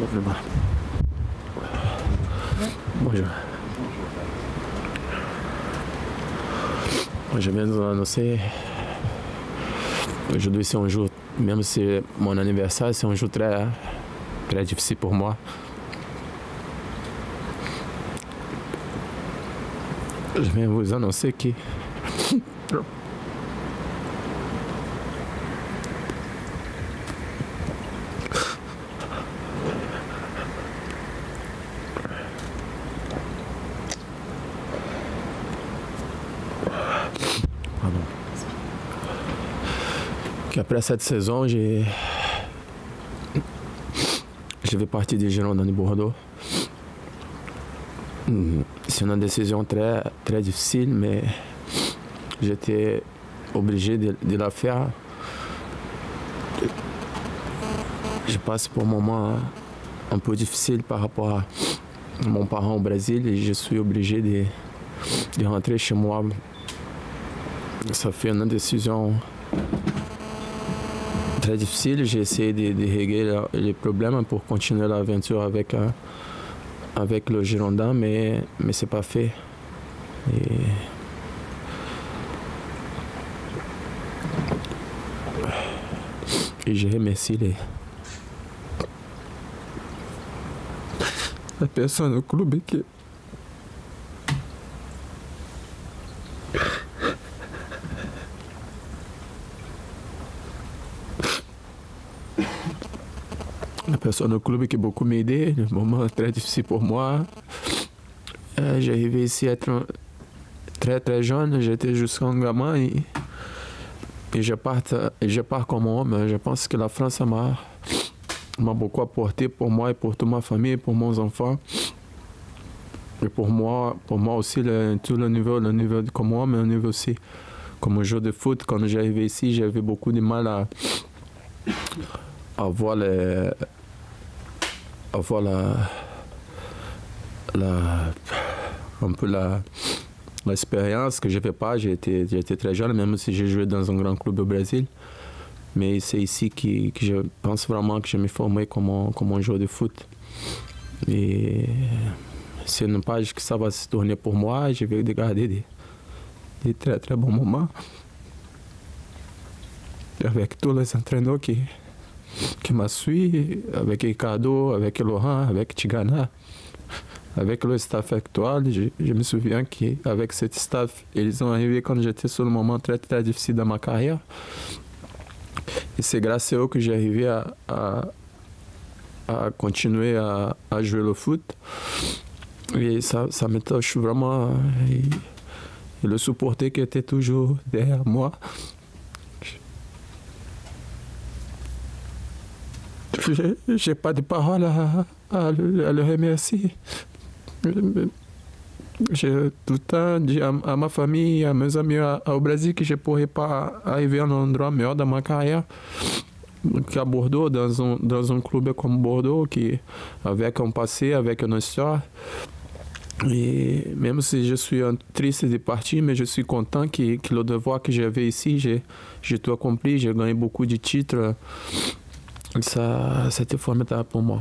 lève le bras. Bonjour. Je viens de vous annoncer aujourd'hui c'est un jour, même si mon anniversaire, c'est un jour très, très difficile pour moi. Je viens de vous annoncer que après cette saison, je vais partir des Girondins de Bordeaux. C'est une décision très, très difficile, mais j'étais obligé de la faire. Je passe pour un moment un peu difficile par rapport à mon parent au Brésil et je suis obligé de rentrer chez moi. Ça fait une décision très difficile. J'ai essayé de régler les problèmes pour continuer l'aventure avec le Girondin, mais c'est pas fait. Et je remercie les personnes au club qui a beaucoup m'aidé, un moment très difficile pour moi. J'ai arrivé ici à être très très jeune, j'étais juste un gamin et je pars comme homme. Je pense que la France m'a beaucoup apporté pour moi et pour toute ma famille, pour mes enfants. Et pour moi aussi, tout le niveau comme homme, le niveau aussi comme joueur de foot. Quand j'arrivais ici, j'avais beaucoup de mal à voir un peu l'expérience que je n'avais pas. J'étais très jeune, même si j'ai joué dans un grand club au Brésil. Mais c'est ici que je pense vraiment que je me formais comme un joueur de foot. Et c'est une page que ça va se tourner pour moi. Je vais garder des très très bons moments avec tous les entraîneurs qui m'a suivi, avec Ricardo, avec Laurent, avec Tigana, avec le staff actuel. Je me souviens qu'avec cet staff, ils ont arrivé quand j'étais sur le moment très très difficile dans ma carrière. Et c'est grâce à eux que j'ai arrivé à continuer à jouer le foot. Et ça me touche vraiment. Et le supporter qui était toujours derrière moi. J'ai pas de parole à le remercier. J'ai tout le temps dit à ma famille, à mes amis au Brésil que je ne pourrais pas arriver à un endroit meilleur dans ma carrière qu'à Bordeaux, dans un club comme Bordeaux, avec un passé, avec une histoire. Et même si je suis triste de partir, mais je suis content que le devoir que j'avais ici, j'ai tout accompli, j'ai gagné beaucoup de titres. Ça, c'était formidable pour moi.